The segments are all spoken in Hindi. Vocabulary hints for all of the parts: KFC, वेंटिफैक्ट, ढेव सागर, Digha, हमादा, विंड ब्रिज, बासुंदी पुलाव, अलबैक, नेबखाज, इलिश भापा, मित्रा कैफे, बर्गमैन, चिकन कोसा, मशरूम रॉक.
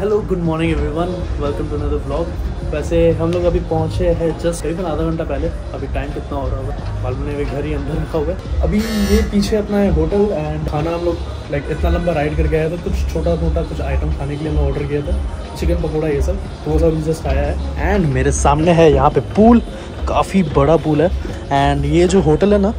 Hello good morning everyone, welcome to another vlog. वैसे हम लोग अभी पहुंचे हैं जस्ट करीबन आधा घंटा पहले। अभी टाइम कितना हो रहा होगा मालूम नहीं, घर ही अंदर रखा हुआ है। अभी ये पीछे अपना है होटल एंड खाना। हम लोग इतना लंबा राइड करके आया था, कुछ छोटा मोटा कुछ आइटम खाने के लिए मैं ऑर्डर किया था, चिकन पकौड़ा ये सब, तो वो सब जस्ट आया है। एंड मेरे सामने है यहाँ पे पूल, काफ़ी बड़ा पूल है। एंड ये जो होटल है ना,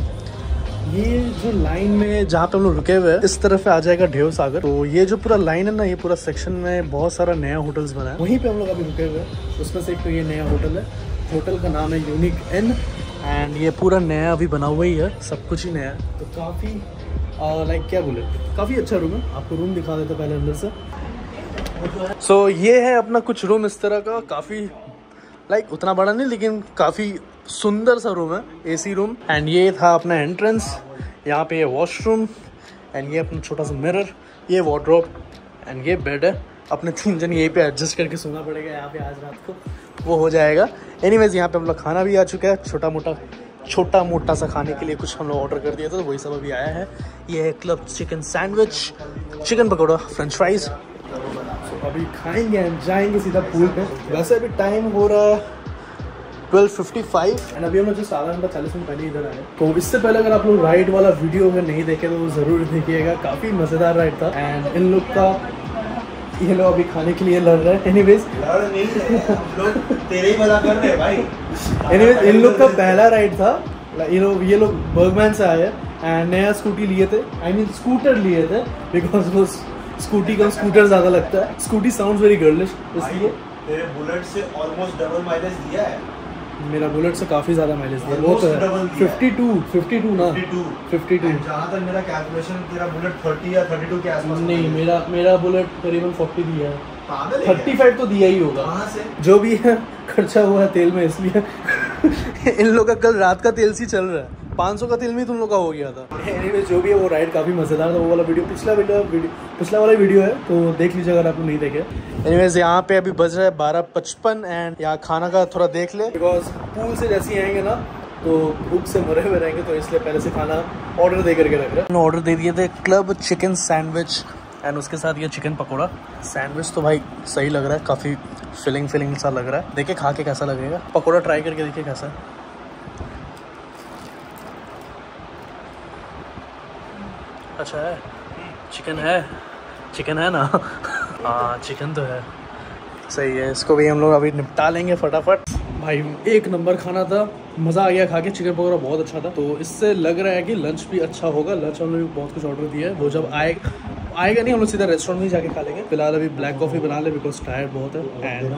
ये जो लाइन में जहाँ पे हम लोग रुके हुए हैं, इस तरफ आ जाएगा ढेव सागर। तो ये जो पूरा लाइन है ना, ये पूरा सेक्शन में बहुत सारा नया होटल्स बना है, वहीं पे हम लोग अभी रुके हुए हैं। उसमें से एक तो ये नया होटल है, होटल का नाम है यूनिक इन, एंड ये पूरा नया अभी बना हुआ ही है, सब कुछ ही नया है। तो काफ़ी क्या बोले, काफ़ी अच्छा रूम है। आपको रूम दिखा देते पहले अंदर से। सो ये है अपना कुछ रूम इस तरह का, काफ़ी उतना बड़ा नहीं लेकिन काफ़ी सुंदर सा रूम है, एसी रूम। एंड ये था अपना एंट्रेंस, यहाँ पे ये वॉशरूम एंड ये अपना छोटा सा मिरर, ये वार्डरोब एंड ये बेड है। अपने 3 जन यहीं पे एडजस्ट करके सोना पड़ेगा यहाँ पे आज रात को, वो हो जाएगा। एनीवेज यहाँ पे हम लोग खाना भी आ चुका है, छोटा मोटा सा खाने के लिए कुछ हम लोग ऑर्डर कर दिया था, तो वही सब अभी आया है। ये है club chicken sandwich, chicken pakora, french fries. अभी खाएंगे एंड जाएंगे सीधा पूल पे। वैसे अभी टाइम हो रहा है 12:55 एंड अभी हम जो 7:40 पहले इधर आए। तो इससे पहले अगर आप लोग राइड वाला वीडियो अगर नहीं देखे तो वो ज़रूर देखिएगा, काफ़ी मज़ेदार राइड था। एंड इन लोग का ये लोग अभी खाने के लिए लड़ रहे हैं। एनीवेज इन लोग का पहला राइड था, ये लोग बर्गमैन से आए एंड नया स्कूटी लिए थे, स्कूटर लिए थे, बिकॉज वो स्कूटी का स्कूटर ज़्यादा लगता है, स्कूटी साउंड वेरी गर्लिश। इसलिए तेरे बुलेट से ऑलमोस्ट डबल माइलेज दिया है। मेरा बुलेट से काफ़ी ज़्यादा माइलेज दिया, वो तो है 52 जहाँ तक मेरा कैलकुलेशन। तेरा बुलेट 30 या 32 के आसपास? नहीं, मेरा बुलेट करीबन 40 दिया है, 35 तो दिया ही होगा। कहाँ से जो भी है खर्चा हुआ है तेल में, इसलिए इन लोग का कल रात का तेल से चल रहा है। 500 का तेल में तुम लोग का हो गया था। एनीवे जो भी है वो राइड काफ़ी मज़ेदार था। वो वाला वीडियो पिछला वाला वीडियो है, तो देख लीजिए अगर आपने नहीं देखे। एनीवेज यहाँ पे अभी बज रहा है 12:55 एंड यहाँ खाना का थोड़ा देख ले, बिकॉज पूल से जैसे ही आएंगे ना तो भूख से मरे हुए रहेंगे, तो इसलिए पहले से खाना ऑर्डर दे करके रख रहे हैं। ऑर्डर दे दिए थे क्लब चिकन सैंडविच एंड उसके साथ ये चिकन पकौड़ा। सैंडविच तो भाई सही लग रहा है, काफ़ी फिलिंग सा लग रहा है। देखिए खा के कैसा लगेगा, पकौड़ा ट्राई करके देखिए कैसा है। अच्छा है, चिकन है ना? हाँ चिकन तो है, सही है। इसको भी हम लोग अभी निपटा लेंगे फटाफट। भाई एक नंबर खाना था, मज़ा आ गया खा के। चिकन पकौड़ा बहुत अच्छा था, तो इससे लग रहा है कि लंच भी अच्छा होगा। लंच हमने भी बहुत कुछ ऑर्डर दिया है, वो जब आएगा नहीं हम लोग सीधा रेस्टोरेंट में ही जाके खा लेंगे। फिलहाल अभी ब्लैक कॉफ़ी बना ले, बिकॉज टायर्ड बहुत है एंड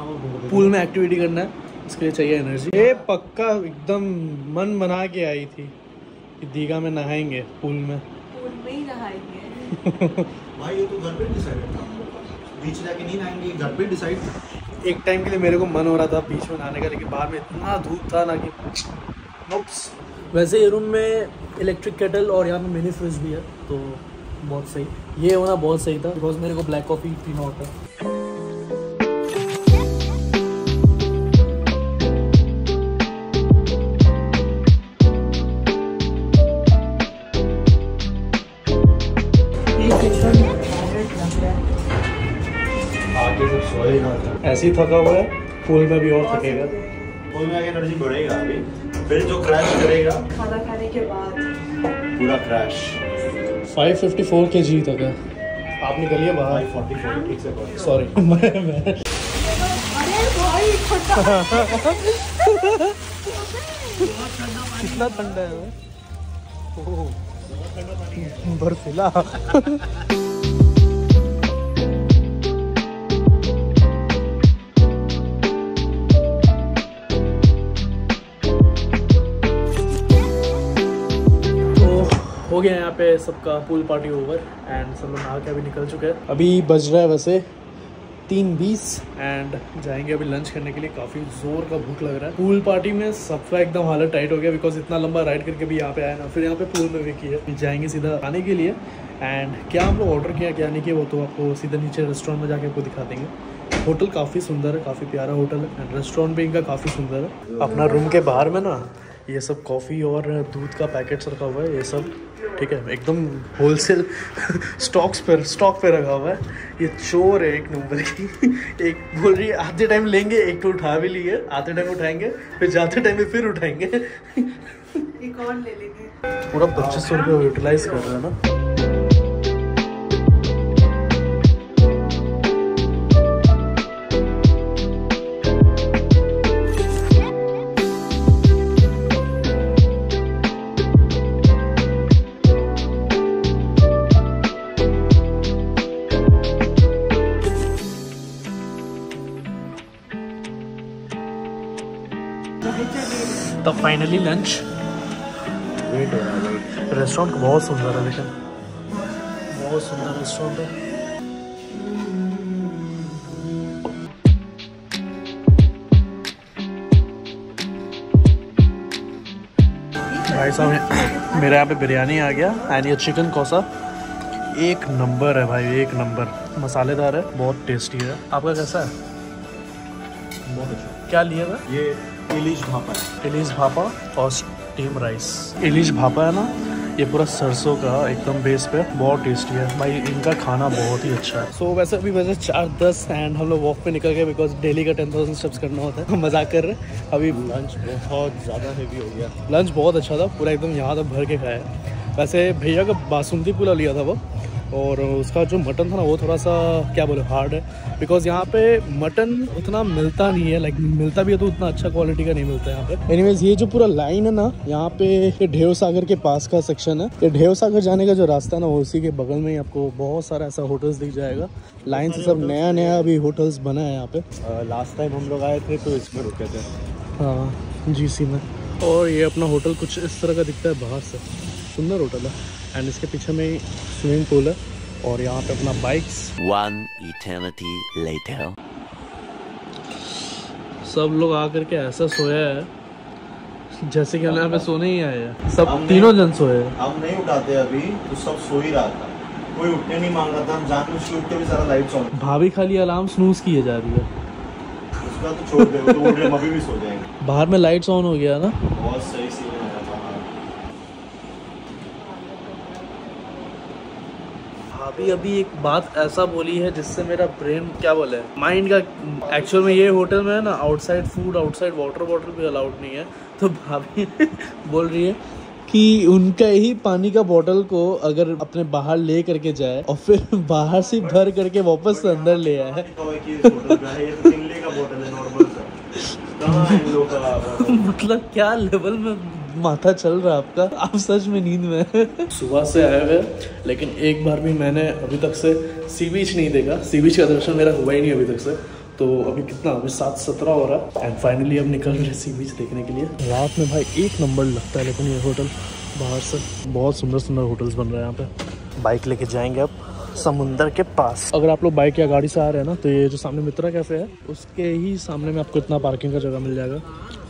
पूल में एक्टिविटी करना है, इसके लिए चाहिए एनर्जी। ये पक्का एकदम मन बना के आई थी कि दीघा में नहाएंगे, पूल में भाई ये तो घर पे डिसाइड था, बीच जाके नहीं नहाएंगे, घर पे डिसाइड था। एक टाइम के लिए मेरे को मन हो रहा था बीच में नहाने का, लेकिन बाहर में इतना धूप था ना कि नोप्स। वैसे ये रूम में इलेक्ट्रिक केटल और यहाँ पे मिनी फ्रिज भी है, तो बहुत सही। ये होना बहुत सही था, बिकॉज मेरे को ब्लैक कॉफ़ी पीना होता है। ऐसे ही थका हुआ है, पूल में भी और थकेगा, पूल में आगे एनर्जी बढ़ेगा अभी, फिर जो क्रैश करेगा खाना खाने के बाद पूरा क्रैश। 554 kg तक है। आप निकलिए बाहर। 44 ठीक से बोल, सॉरी मैं अरे भाई कितना ठंडा है वो, बर्फीला हो गया यहाँ पे सबका पूल पार्टी ओवर एंड सब लोग नहा के अभी निकल चुके हैं। अभी बज रहा है वैसे 3:20 एंड जाएंगे अभी लंच करने के लिए। काफ़ी जोर का भूख लग रहा है। पूल पार्टी में सबका एकदम हालत टाइट हो गया, बिकॉज इतना लंबा राइड करके भी यहाँ पे आया ना, फिर यहाँ पे पूल में भी किया। जाएंगे सीधा खाने के लिए एंड क्या हम लोग ऑर्डर किया क्या नहीं किया वो तो आपको सीधा नीचे रेस्टोरेंट में जाके आपको दिखा देंगे। होटल काफ़ी सुंदर है, काफ़ी प्यारा होटल है एंड रेस्टोरेंट भी इनका काफ़ी सुंदर है। अपना रूम के बाहर में ना ये सब कॉफ़ी और दूध का पैकेट्स रखा हुआ है, ये सब ठीक है, एकदम होलसेल स्टॉक पे रखा हुआ है। ये चोर है एक नंबर की। एक बोल रही है आते टाइम लेंगे, एक तो उठा भी लिए, आते टाइम उठाएंगे, फिर जाते टाइम फिर उठाएंगे, एक और ले लेंगे। पूरा 2500 रुपये यूटिलाइज कर रहा है ना। तो फाइनली लंच वेट हो रहा है। रेस्टोरेंट बहुत सुंदर है, लेकिन बहुत सुंदर रेस्टोरेंट है। भाई साहब मेरे यहाँ पे बिरयानी आ गया एंड ये चिकन कोसा एक नंबर है भाई, एक नंबर मसालेदार है, बहुत टेस्टी है। आपका कैसा है? बहुत अच्छा। क्या लिया था? ये इलिश भापा और स्टीम राइस। इलिश भापा है ना, ये पूरा सरसों का एकदम बेस पे, बहुत टेस्टी है भाई, इनका खाना बहुत ही अच्छा है। सो वैसे अभी वैसे 4:10 एंड हम लोग वॉक पे निकल गए, बिकॉज डेली का 10,000 स्टेप्स करना होता है। मजाक कर रहे हैं। अभी लंच बहुत ज़्यादा हैवी हो गया। लंच बहुत अच्छा था, पूरा एकदम यहाँ तक भर के खाया। वैसे भैया का बासुंदी पुलाव लिया था वो, और उसका जो मटन था ना वो थोड़ा सा क्या बोले हार्ड है, बिकॉज यहाँ पे मटन उतना मिलता नहीं है, लाइक मिलता भी है तो उतना अच्छा क्वालिटी का नहीं मिलता है यहाँ पे। एनीवेज ये जो पूरा लाइन है ना यहाँ पे ढेव सागर के पास का सेक्शन है, ये ढेव सागर जाने का जो रास्ता है ना वो उसी के बगल में ही आपको बहुत सारा ऐसा होटल्स दिख जाएगा। लाइन से सब नया नया अभी होटल्स बना है यहाँ पे। लास्ट टाइम हम लोग आए थे तो इसमें रुके थे, हाँ GC में। और ये अपना होटल कुछ इस तरह का दिखता है बाहर से, सुंदर होटल है। एंड इसके पीछे में स्विमिंग पूल है और यहाँ पे अपना बाइक्स। One eternity later. सब लोग आकर के ऐसा सोया है जैसे कि हम यहाँ पे सोने ही आए हैं। सब तीनों जन सोए हैं। हम नहीं उठाते अभी तो सब सो ही रहा था, कोई उठने नहीं मांग रहा था। हम जानबूझ के उठते भी सारा लाइट्स ऑन। भाभी खाली अलार्म स्नूज किए जा रही है, उसका तो छोड़ दे, तो उठे अभी भी सो जाएंगे। बाहर में लाइट्स ऑन हो गया ना, बहुत सही सीन है। अभी अभी एक बात ऐसा बोली है जिससे मेरा ब्रेन क्या बोले माइंड का, एक्चुअल में ये होटल में है ना outside food, outside water bottle भी अलाउड नहीं है। तो भाभी बोल रही है कि उनका ही पानी का बोतल को अगर अपने बाहर ले करके जाए और फिर बाहर से भर करके वापस अंदर ले आए। मतलब क्या लेवल में माथा चल रहा है आपका, आप सच में नींद में है। सुबह से आए हुए, लेकिन एक बार भी मैंने अभी तक से सी बीच नहीं देखा, सी बीच का दर्शन मेरा हुआ ही नहीं अभी तक से। तो अभी कितना, अभी 7:17 हो रहा है एंड फाइनली अब निकल रहे सी बीच देखने के लिए। रात में भाई एक नंबर लगता है, लेकिन ये होटल बाहर से बहुत सुंदर सुंदर होटल्स बन रहे हैं यहाँ पे। बाइक लेके जाएंगे अब समुंदर के पास। अगर आप लोग बाइक या गाड़ी से आ रहे हैं ना, तो ये जो सामने मित्रा कैफे है उसके ही सामने में आपको इतना पार्किंग का जगह मिल जाएगा।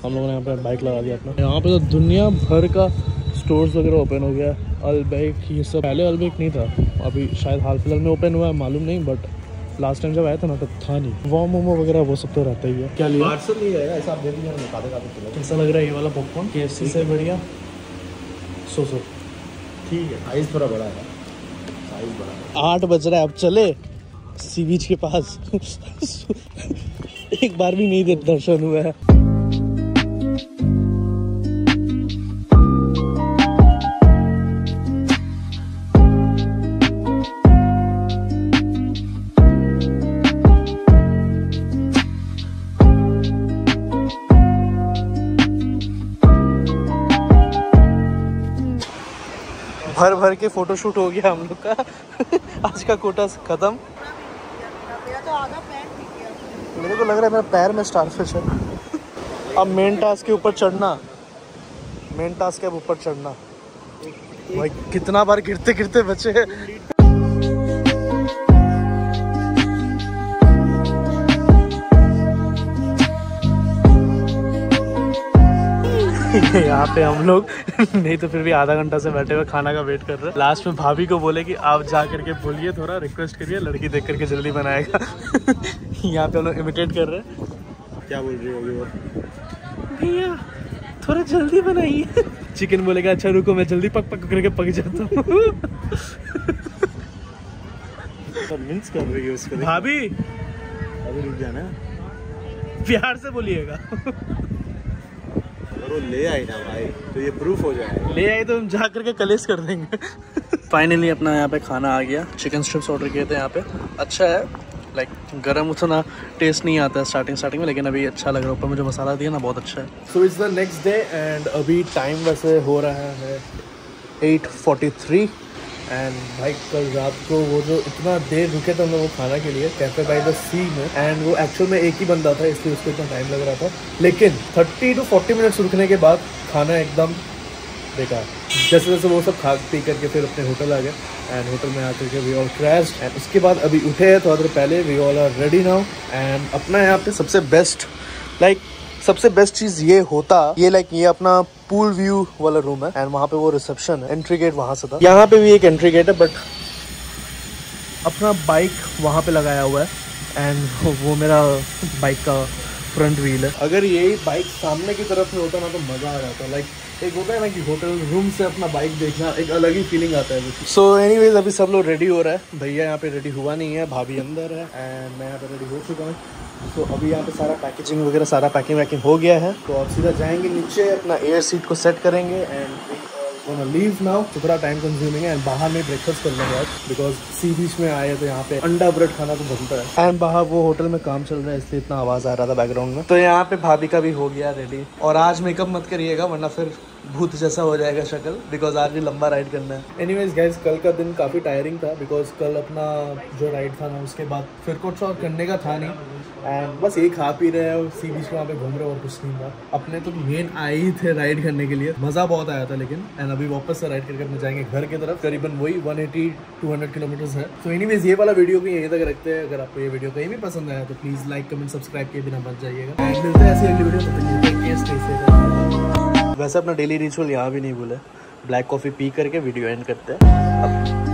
हम लोगों ने यहाँ पर बाइक लगा दिया अपना। यहाँ पे तो दुनिया भर का स्टोर्स वगैरह ओपन हो गया, अलबैक ये सब। पहले अलबैक नहीं था, अभी शायद हाल फिलहाल में ओपन हुआ है, मालूम नहीं, बट लास्ट टाइम जब आया था ना तब था नहीं। वॉम मोमो वगैरह वो सब तो रहता ही है। क्या लिया? पार्सल नहीं आएगा, ऐसा आप दे दीजिए। कैसा लग रहा है ये वाला पॉपकॉर्न? KFC से बढ़िया। सो ठीक है, साइज़ थोड़ा बड़ा है। 8 बज रहा है, अब चले सी बीच के पास। एक बार भी नहीं दे दर्शन हुआ है। भर भर के फोटोशूट हो गया हम लोग का। आज का कोटा खत्म। मेरे को लग रहा है मेरा पैर में स्टारफिश है। अब मेन टास्क के ऊपर चढ़ना, मेन टास्क के ऊपर चढ़ना। भाई कितना बार गिरते गिरते बचे हैं। यहाँ पे हम लोग नहीं तो फिर भी आधा घंटा से बैठे हुए खाना का वेट कर रहे हैं। लास्ट में भाभी को बोले कि आप जा करके बोलिए, थोड़ा रिक्वेस्ट करिए, लड़की देख करके जल्दी बनाएगा। यहाँ पे हम लोग इमिटेट कर रहे हैं। क्या बोल रही होगी वो? भैया थोड़ा जल्दी बनाइए। चिकन बोलेगा अच्छा रुको मैं जल्दी पक पक करके पक जाता हूँ। भाभी अभी रुक जाना, प्यार से बोलिएगा। अगर वो ले आई ना भाई तो ये प्रूफ हो जाएगा, ले आई तो हम जा करके कलेश कर देंगे। फाइनली अपना यहाँ पे खाना आ गया, चिकन स्ट्रिप्स ऑर्डर किए थे यहाँ पे। अच्छा है लाइक गरम उतना टेस्ट नहीं आता है स्टार्टिंग में, लेकिन अभी अच्छा लग रहा है। ऊपर में जो मसाला दिया ना बहुत अच्छा है। So it's the next day and अभी टाइम वैसे हो रहा है 8:43 एंड भाई कल रात को वो जो इतना देर रुके थे हम लोग वो खाना के लिए कैफे बाय द सी में, एंड वो एक्चुअल में एक ही बंदा था इसलिए उसको इतना टाइम लग रहा था, लेकिन 30 to 40 मिनट्स रुकने के बाद खाना एकदम बेकार। जैसे जैसे वो सब खा पी करके फिर अपने होटल आ गए एंड होटल में आकर के वी ऑल क्रैश्ड एंड उसके बाद अभी उठे हैं थोड़ा देर पहले। We all are ready now and अपना यहाँ पे सबसे बेस्ट चीज़ ये होता ये लाइक ये अपना पूल व्यू वाला रूम है एंड वहाँ पे वो रिसेप्शन है, एंट्री गेट वहाँ से था। यहाँ पे भी एक एंट्री गेट है बट अपना बाइक वहाँ पे लगाया हुआ है एंड वो मेरा बाइक का फ्रंट व्हील है। अगर यही बाइक सामने की तरफ में होता ना तो मज़ा आ जाता। लाइक एक होता है ना कि होटल रूम से अपना बाइक देखना एक अलग ही फीलिंग आता है। सो एनीवेज अभी सब लोग रेडी हो रहा है, भैया यहाँ पे रेडी हुआ नहीं है, भाभी अंदर है एंड मैं यहाँ पे रेडी हो चुका हूँ। सो अभी यहाँ पे सारा पैकेजिंग वगैरह सारा पैकिंग हो गया है, तो आप सीधा जाएंगे नीचे अपना एयर सीट को सेट करेंगे एंड लीव नाउ। थोड़ा टाइम कंज्यूमिंग है एंड बाहर में ब्रेकफास्ट कर लेंगे बिकॉज सी बीच में आए तो यहाँ पे अंडा ब्रेड खाना तो बनता है एंड बाहर वो होटल में काम चल रहा है इसलिए इतना आवाज़ आ रहा था बैकग्राउंड में। तो यहाँ पे भाभी का भी हो गया रेडी, और आज मेकअप मत करिएगा वरना फिर भूत जैसा हो जाएगा शक्ल, बिकॉज आज भी लंबा राइड करना है। एनीवेज गाइज कल का दिन काफ़ी टायरिंग था बिकॉज कल अपना जो राइड था ना उसके बाद फिर कुछ और करने का था नहीं एंड बस ये खा पी रहे और सी बीच वहाँ पे घूम रहे और कुछ नहीं था। अपने तो मेन आए ही थे राइड करने के लिए, मज़ा बहुत आया था लेकिन। एंड अभी वापस से राइड करके अपने जाएंगे घर की तरफ, करीबन वही 180-200 किलोमीटर्स है। तो एनीवेज ये वाला वीडियो भी यहीं तक रखते हैं। अगर आपको ये वीडियो कहीं भी पसंद आया तो प्लीज़ लाइक कमेंट सब्सक्राइब किए बिना मत जाइएगा एंड मिलते हैं ऐसी अगली वीडियो। वैसे अपना डेली रिचुअल यहाँ भी नहीं भूला, ब्लैक कॉफ़ी पी करके वीडियो एंड करते हैं अब।